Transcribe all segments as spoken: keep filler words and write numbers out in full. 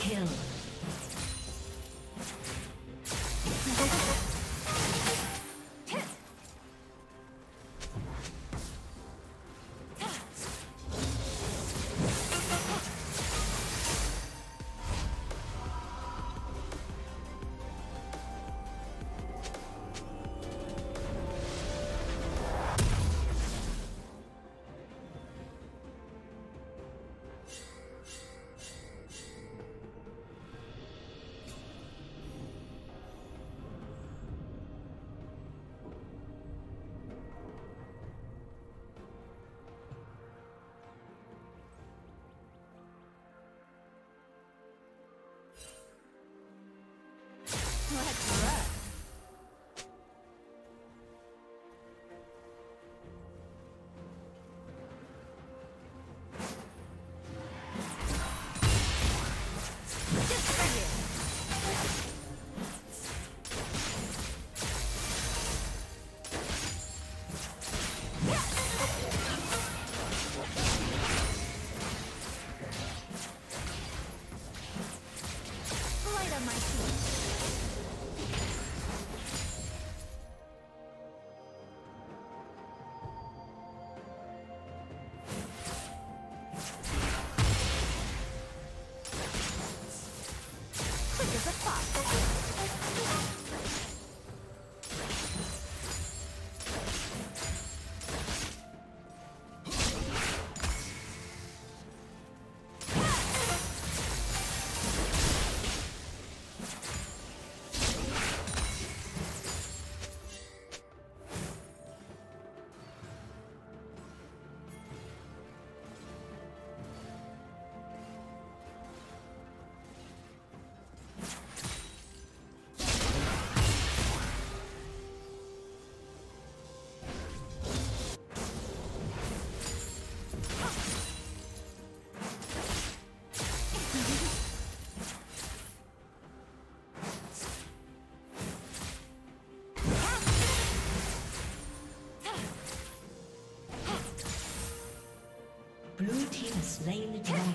Double kill. Blue team has slain the dragon.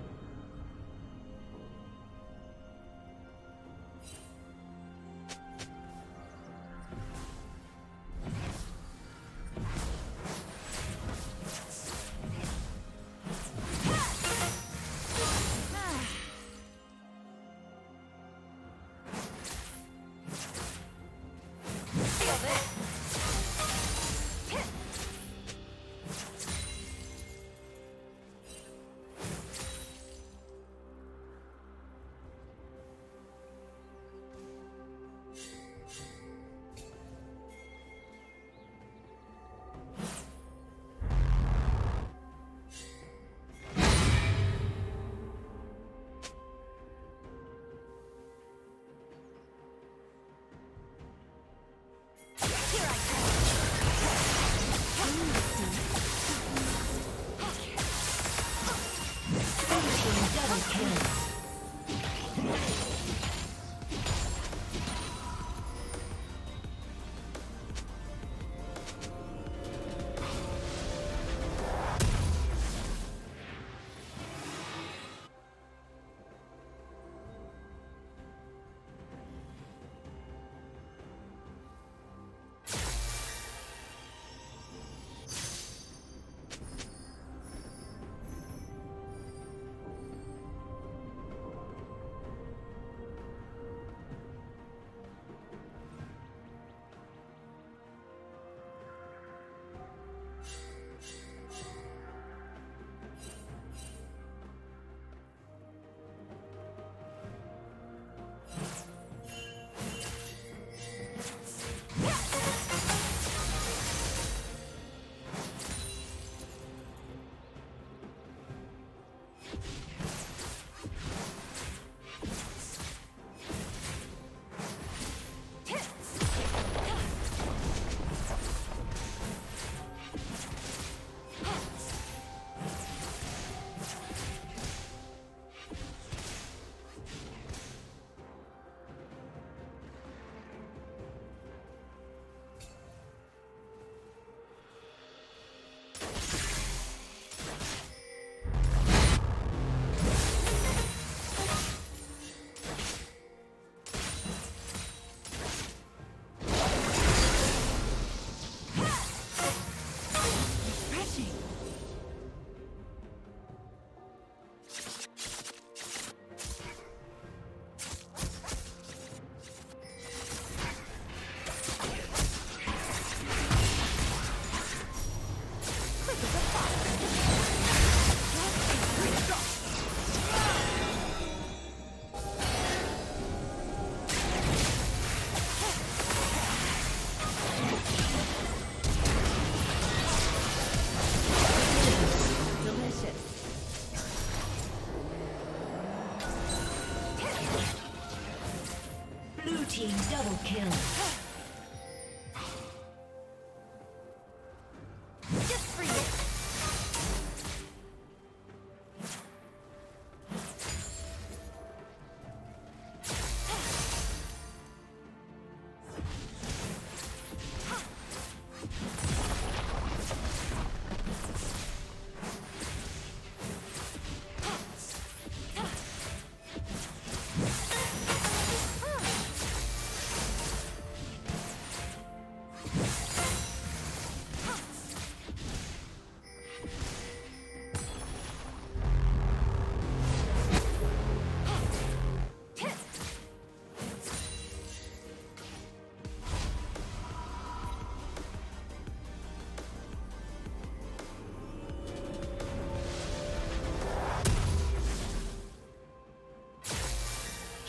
Blue team double kill.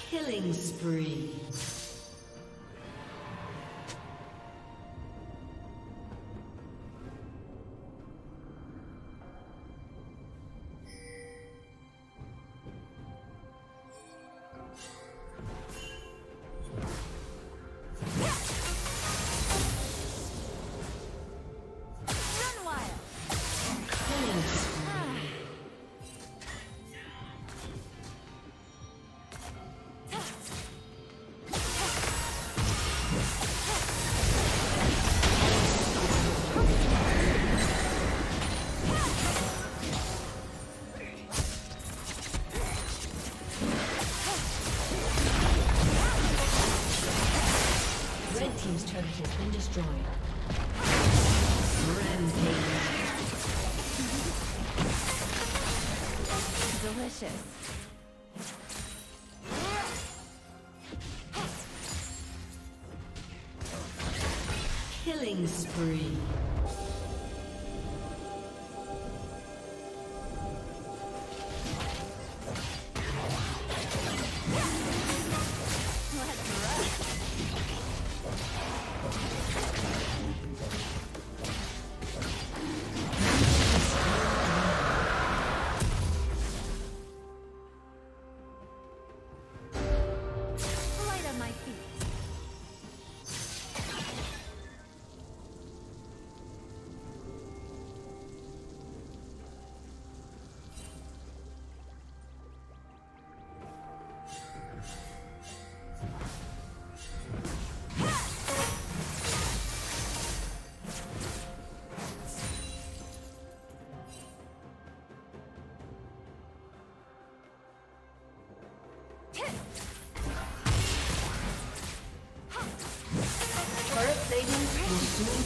Killing spree. Killing spree.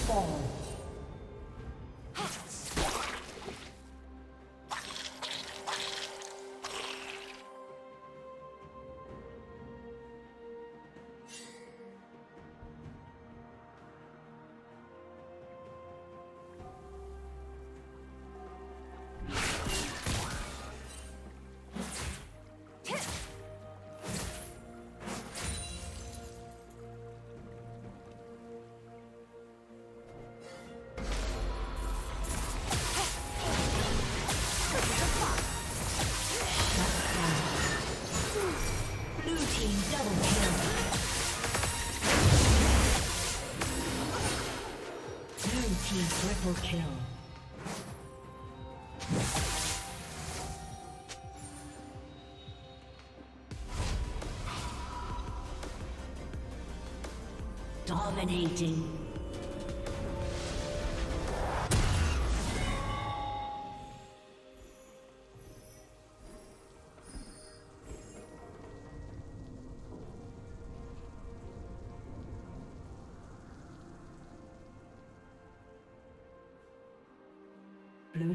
Fall. Triple kill. Dominating. Blue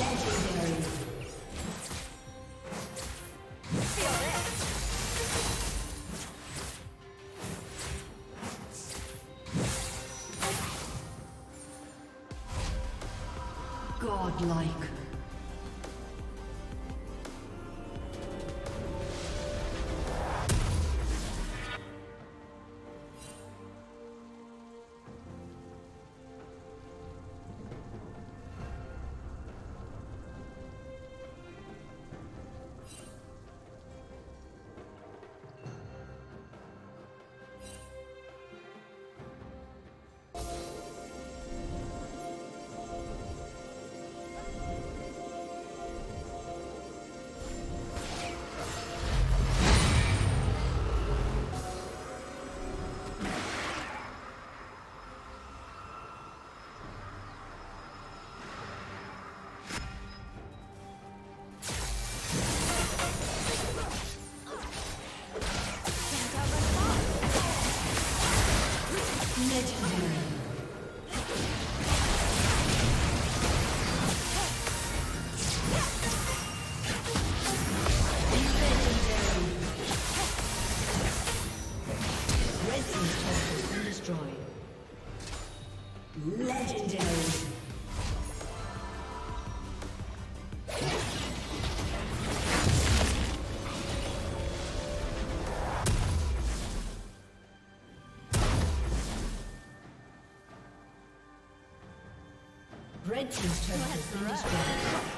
Legendary. godlike. Red team's turret has been destroyed.